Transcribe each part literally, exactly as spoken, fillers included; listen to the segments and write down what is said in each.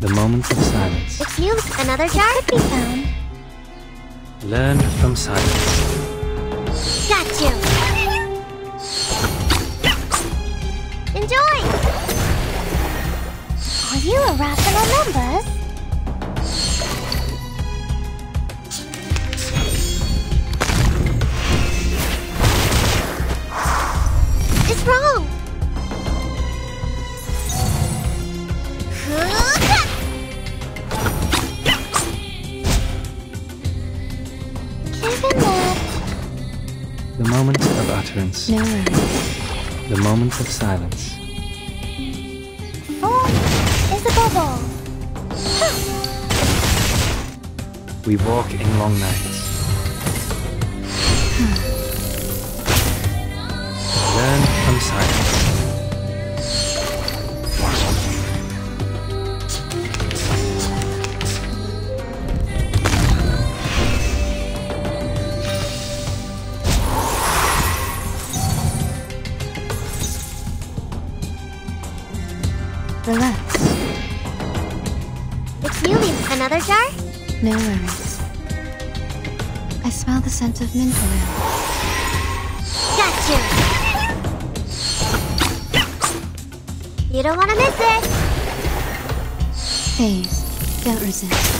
The moments of silence. It's you. Another jar could be found. Learn from silence. Got you. Enjoy. Are you a Raphael Members? It's wrong. The moment of utterance. No. The moment of silence. Four is the bubble. Huh. We walk in long nights. Hmm. Learn from silence. Relax. It's you. Another jar? No worries. I smell the scent of mint oil. Got you. You don't want to miss it. Phase. Don't resist.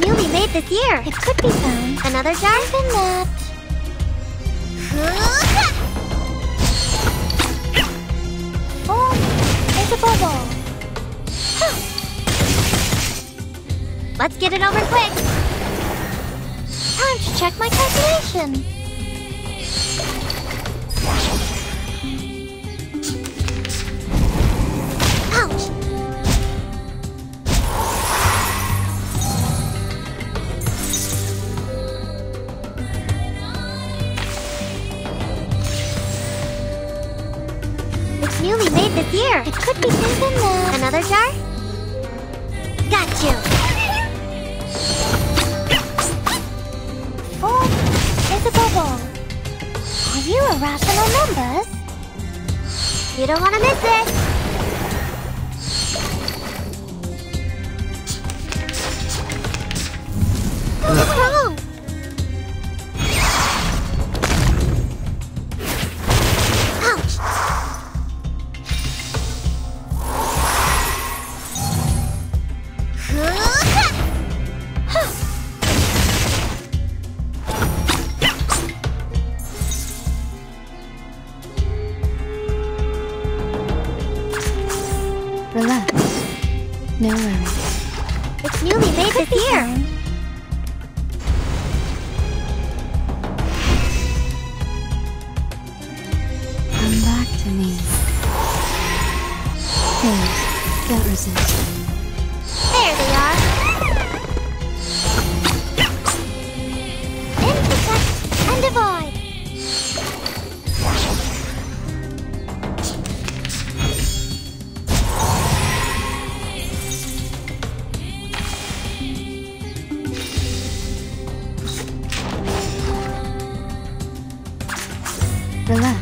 Newly made this year. It could be found. Another jar? Than that. Oh, it's a bubble. Let's get it over quick. Time to check my calculation. Newly made this year. It could be something though. Another jar? Got you. Four is a bubble. Are you irrational numbers? You don't want to miss it. What's wrong? Relax. No worries. It's newly made this year. Come back to me. Please, don't resist. There they are. Intersect and divide. Relax.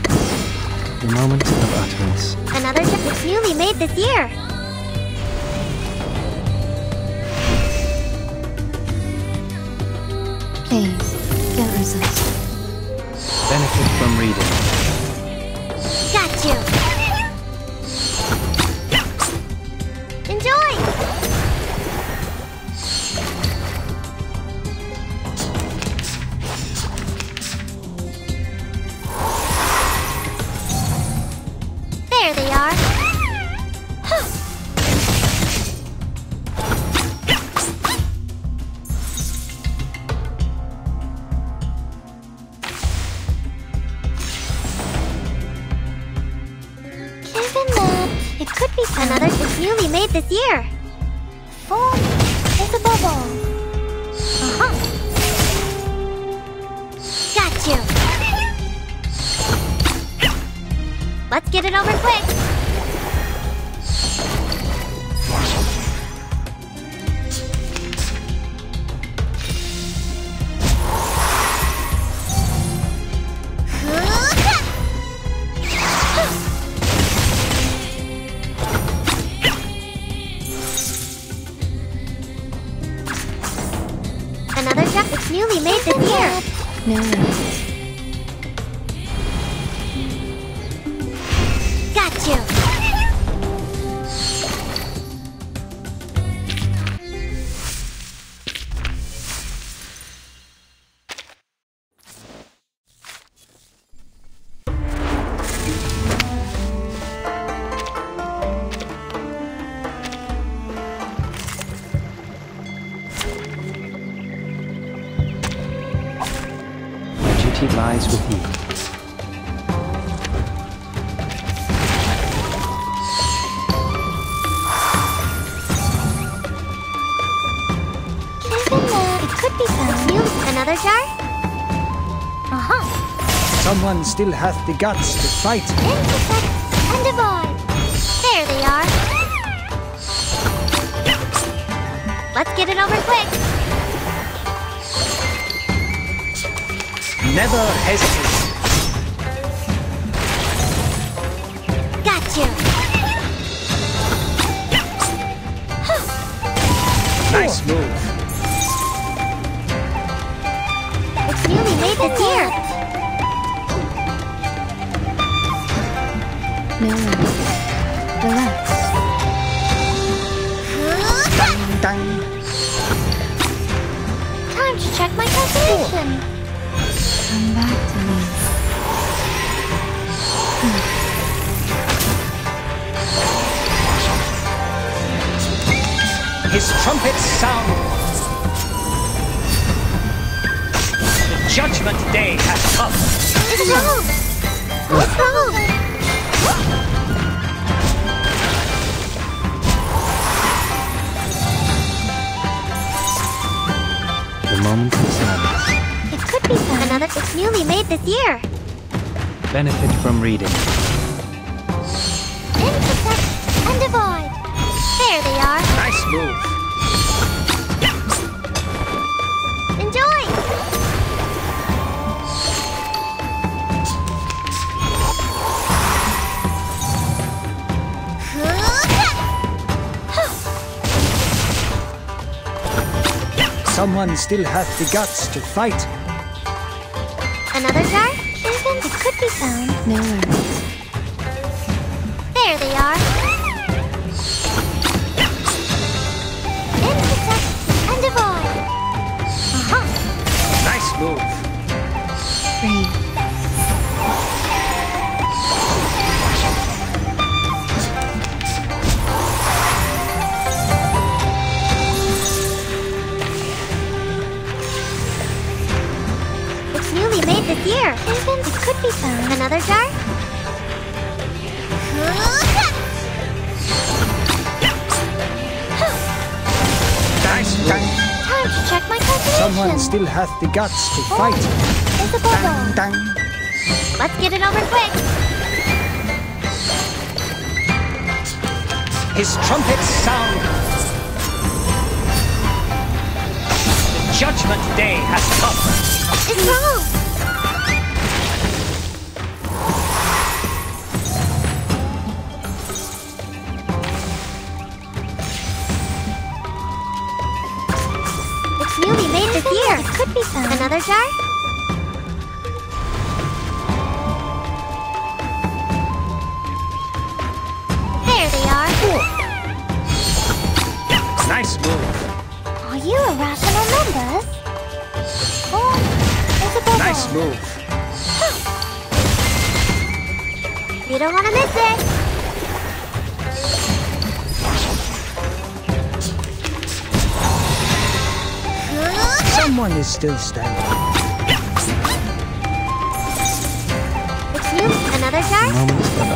The moment of utterance. Another jar that's newly made this year. Please, don't resist. Benefit from reading. Got you. Enjoy. It could be found. Another is newly made this year. Four is a bubble. Uh-huh. Let's get it over quick! Another duck that's newly made this year! No. Got you! Duty lies with you. Another jar? Aha! Uh-huh. Someone still hath the guts to fight. Insect and a boy. There they are. Let's get it over quick. Never hesitate. Got you. Nice move. Newly made the deer. No, relax. Dang, dang. Time to check my calculation. Come back to me. Hmm. His trumpets sound. Judgment Day has come! Let's go! Let's go! The moment is now. It could be fun. Another it's newly made this year. Benefit from reading. Intercept and avoid. There they are. Nice move. Someone still hath the guts to fight. Another jar? It could be found. Nowhere. There they are. Intercept and avoid. Aha! Nice move. Brave. This year, infants could be found. Another jar? Nice. Time to check my calculation. Someone still hath the guts to oh, fight. It's a bubble. Dang, dang. Let's get it over quick. His trumpets sound. The Judgment Day has come. It's wrong. Newly made this year. It could be found. Another jar? There they are. Ooh. Nice move. Are you irrational members? Oh, it's a bubble. Nice move. Huh. You don't want to miss it. Someone is still standing. It's new. Another jar?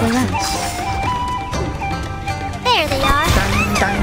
Relax. There they are. Dun, dun.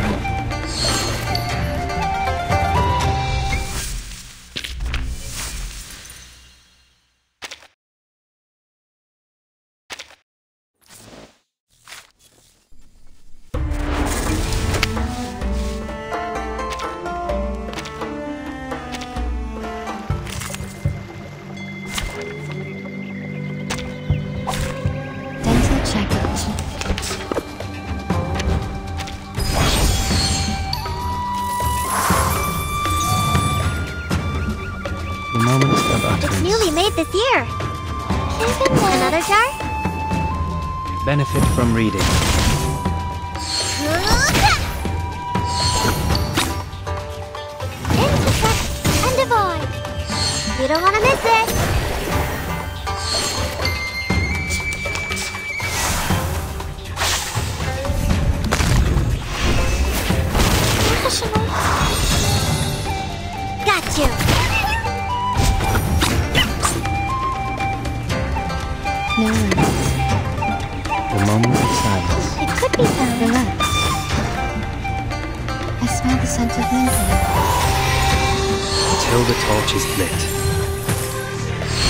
It's newly made this year. Another jar? Benefit from reading. Intersect and avoid. You don't want to miss it. Got you. No. The moment of silence. It could be fun. Relax. I smell the scent of lintel. Until the torch is lit.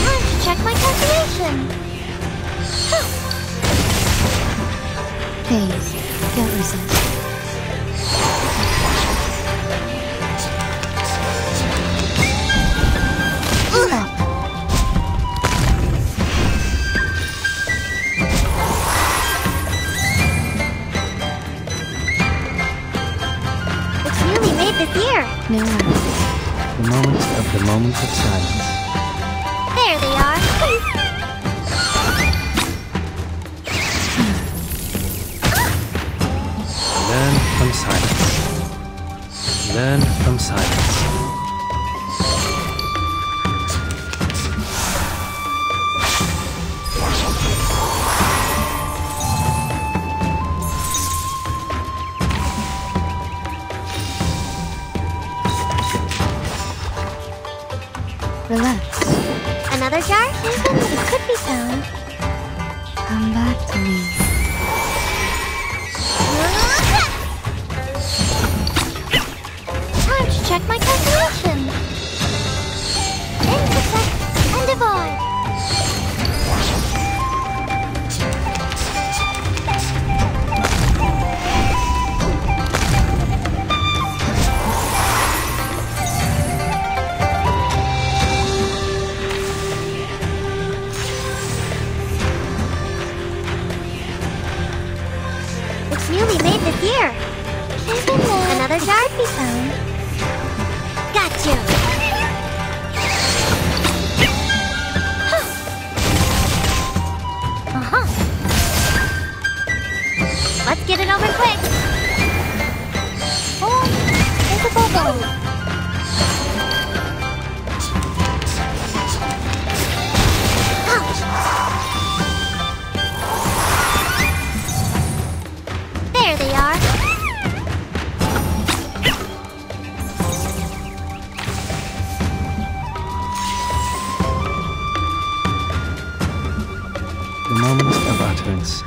Time to check my calculation. Huh. Please, don't resist. Ooh. Up. This year. No. The moment of the moments of silence. There they are. Learn from silence. Learn from silence. Relax. Another jar? It could be found. Come back to me. Time to check my calculation. Intersect and avoid. Newly made this year. Another jar be found. Got you. Huh. Uh-huh. Let's get it over quick. Oh, there's a bubble.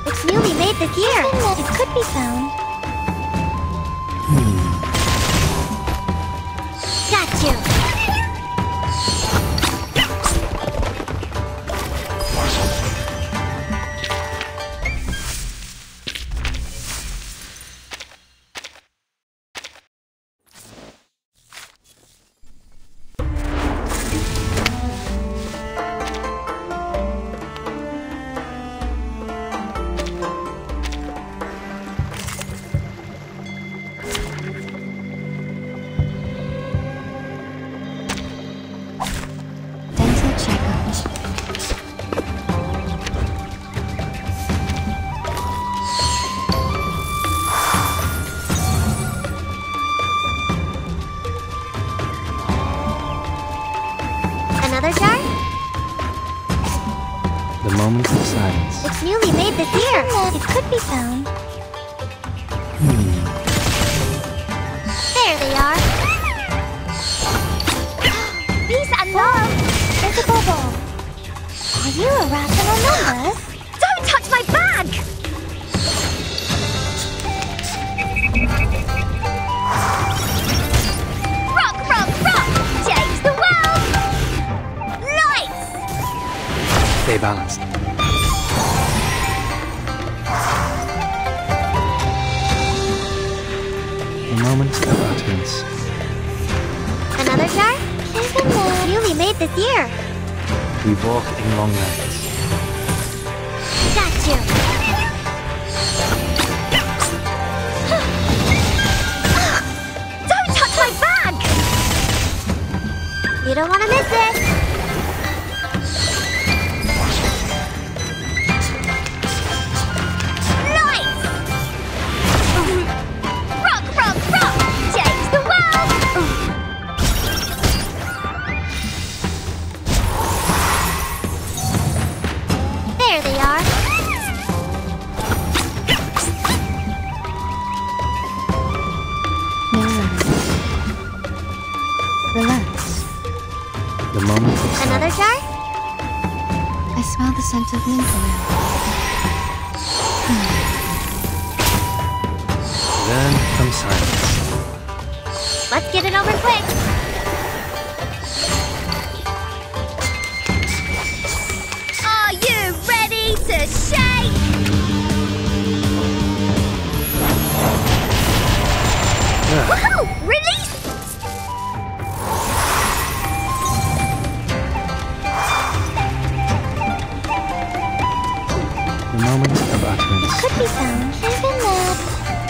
It's newly made this year. It could be found. Hmm. Got you. Another jar? The moments of silence. It's newly made this year. It could be found. Hmm. There they are. Peace and love. There's a bubble. Are you a rational number? Don't touch my bag! Rock, rock, rock! Change the world! Lights! Stay balanced. The moment of utterance. Another jar? It's newly made this year. We walk in long nights. Got you. Don't touch my bag! You don't want to miss it. sense. The moment of another jar? I smell the scent of mint oil. Hmm. Then comes silence. Let's get it over quick! Are you ready to shake? Yeah. Woohoo! Release! Moment of utterance. It could be some. There's been lab.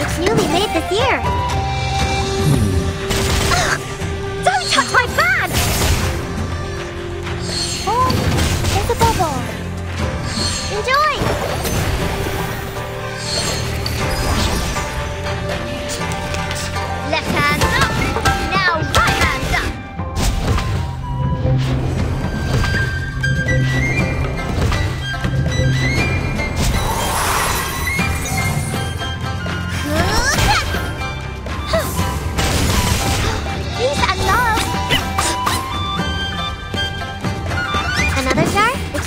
It's newly made this year. Hmm. Ugh, don't touch my fan! Oh, there's a bubble. Enjoy! Left hand up. Now right hand up.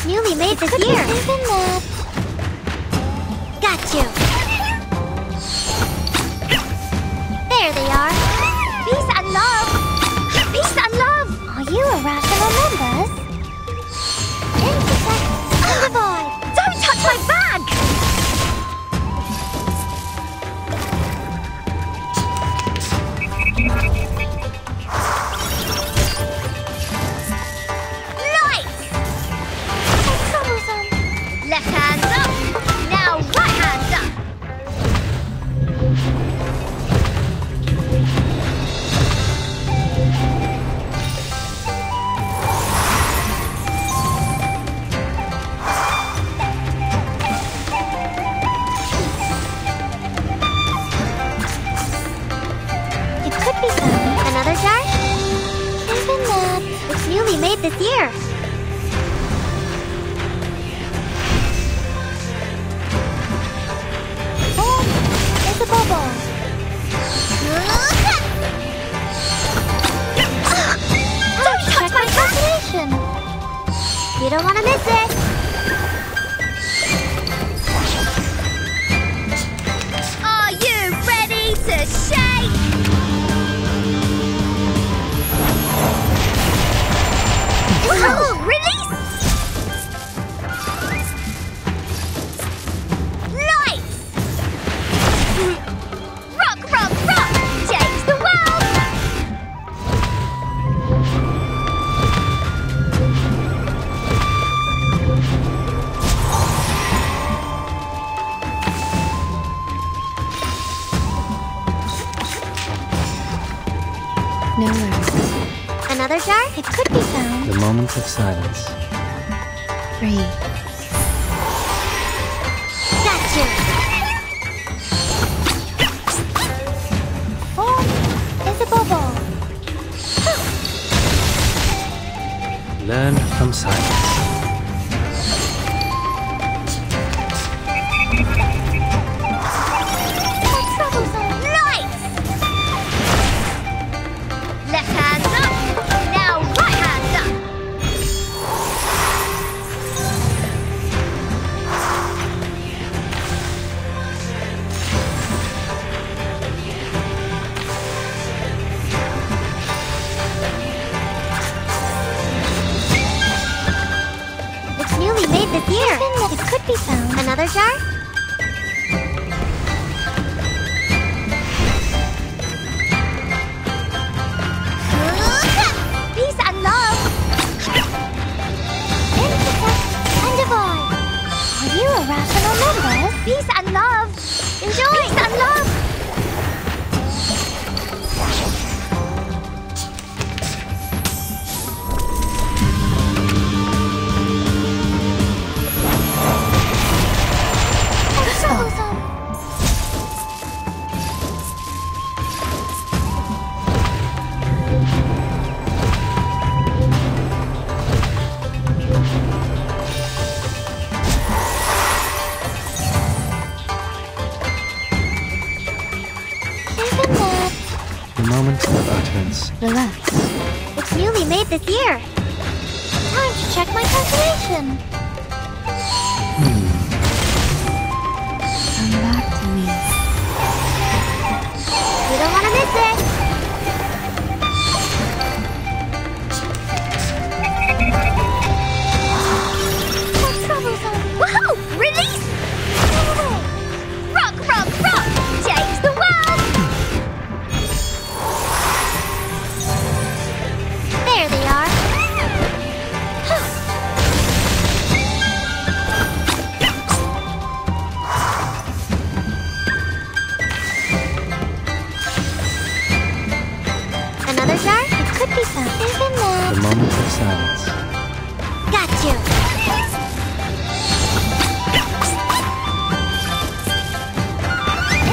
Newly made this year. Got you. There they are. Peace and love. Peace and love. Are you irrational members? Oh boy! Don't touch my bag. Left hand up, now right hand up. It could be some. Another jar? There's been lab. It's newly made this year. You don't want to miss it! Are you ready to shake? Whoa, release! Lights! Rock, rock, rock! Change the world! No worries. Another jar? It could be some. The moment of silence. Breathe. Gotcha! Oh, it's a bubble. Learn from silence. Here, it could be some. Another jar? Peace and love. Insect and divine. Are you irrational members? Peace and love. Enjoy. Peace and love. we made this year. Time to check my calculation. Hmm. Come back to me. You don't want to miss it. That's troublesome. Woohoo! Release! Rock, rock, rock! Change the world! There they are. Another jar? It could be something in there. The moment of silence. Got you.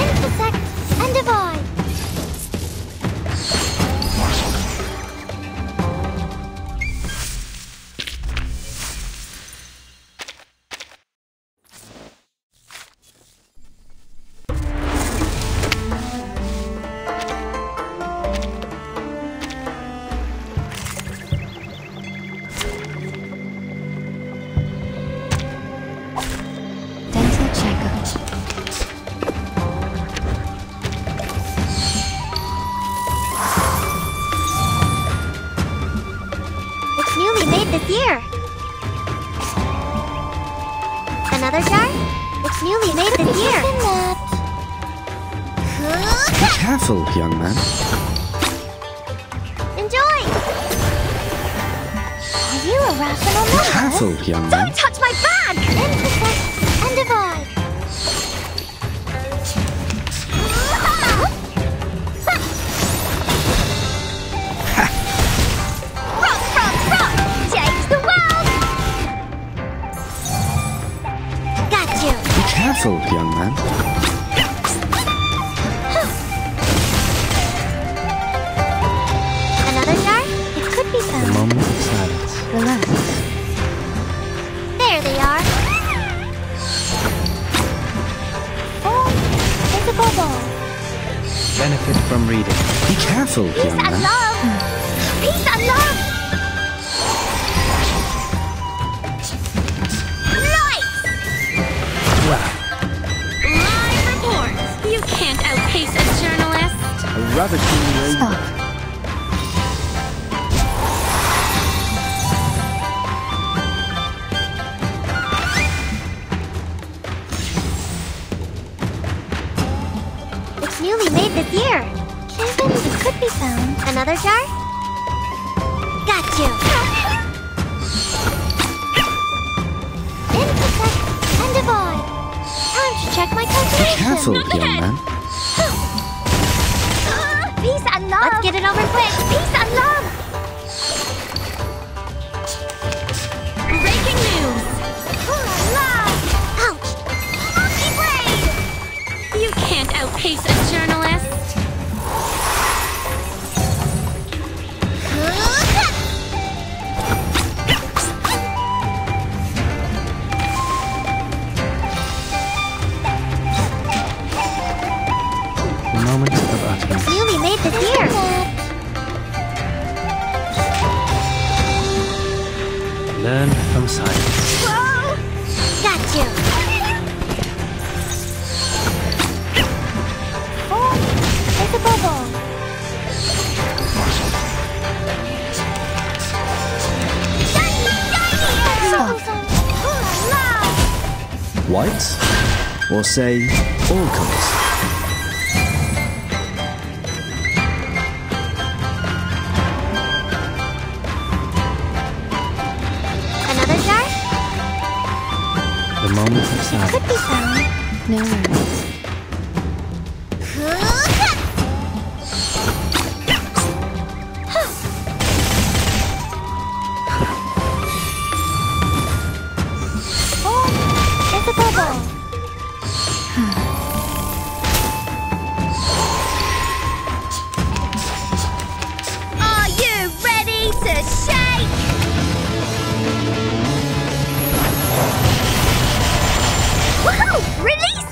Intersect and divide. Young man. Enjoy! Are you a rational man? Careful, young man. Don't touch my bag! Intersect and divide. Rock, rock, rock! Change the world! Got you! Be careful, young man. Relax. There they are. Oh, it's a bubble. Benefit from reading. Be careful, Peace young man. Peace and love. Peace and love. Light. Wow. Live reports. You can't outpace a journalist. A ravishing Stop. Here, Kevin, it could be found. Another jar? Got you. Intersect and divide. Time to check my calculation. Be careful, young man. Peace and love. Let's get it over quick. Peace and love. Breaking news. Oh, love. Ouch. Monkey brain. You can't outpace a journalist. Learn from silence. Whoa! Got you. Oh, it's a bubble. Shiny, shiny. Whites, or say all colors. It could be found. No worries. Oh, it's a bubble. Are you ready to shake? Woohoo! Release!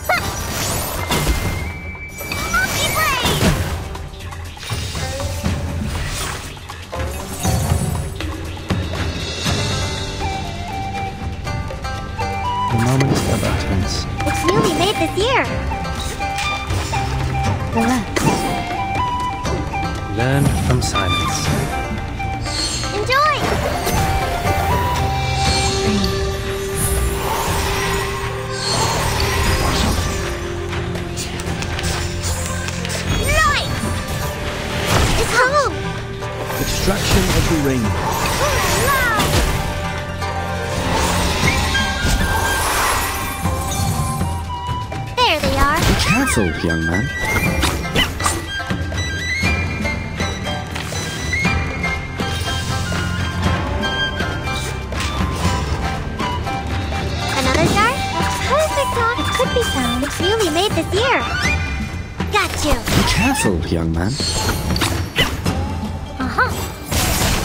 Monkey blade! The moment is ever tense. It's newly made this year. Relax. Learn from silence. Enjoy! Light! It's home! Extraction of the ring. Light! There they are. Cancelled, young man. It's newly made this year. Got you. Be careful, young man. Uh-huh.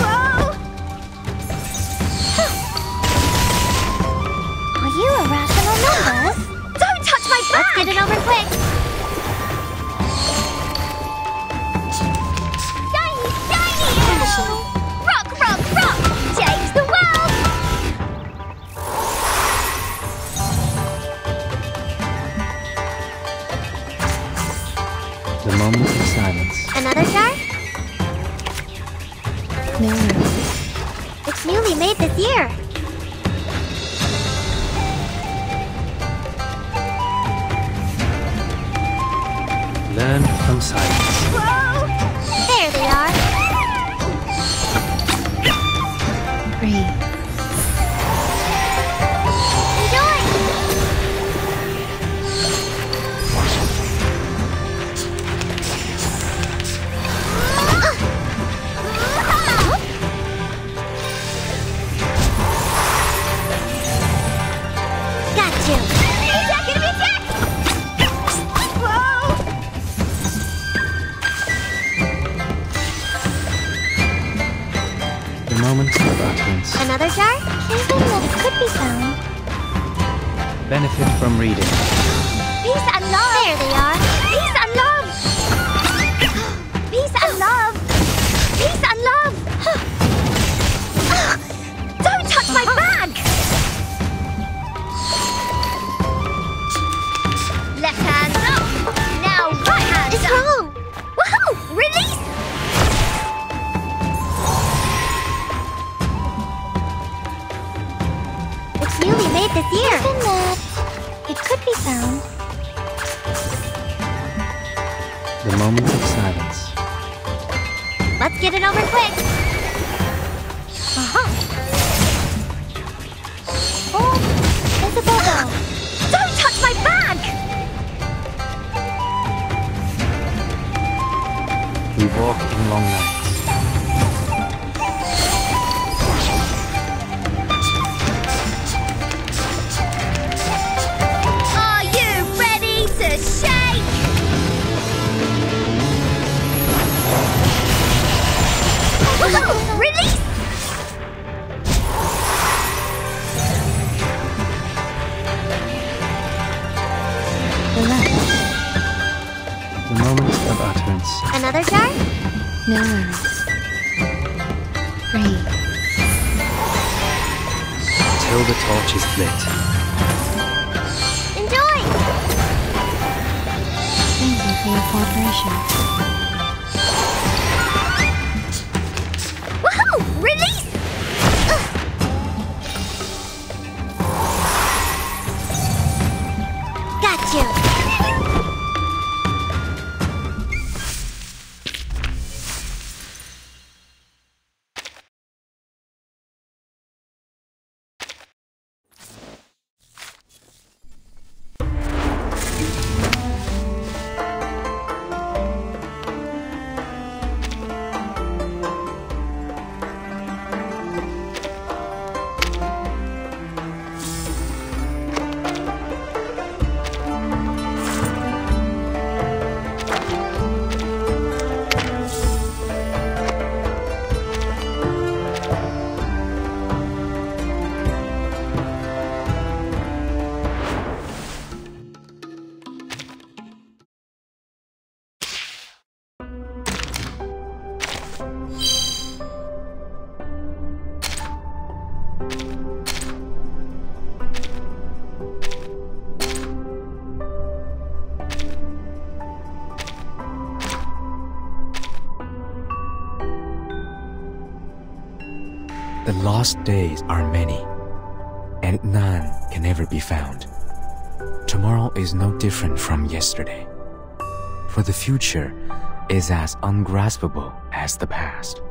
Whoa! Are you irrational numbers? Don't touch my back! Let's get it over quick. Shiny, shiny! Oh. Rock, rock, rock! Change the world! The moment of silence. Another jar? No. It's newly made this year. Learn from silence. Whoa! There they are. Breathe. Moments of utterance. Another jar? Anything that could be found. Benefit from reading. Peace and love! There they are. Peace and love! Peace and love! Peace and love! Don't touch my bag! Left hand up! Now right hand it's up! Wrong. Woohoo! Release! Made this year. It could be found. The moment of silence. Let's get it over quick. Aha! Oh, there's a bubble. Don't touch my bag! We walk in long nights. Whoa, release! Relax. The moment of utterance. Another jar? No. Breathe. Till the torch is lit. Enjoy! Thank you for your cooperation. Release! Ugh. Got you. The lost days are many, and none can ever be found. Tomorrow is no different from yesterday, for the future is as ungraspable as the past.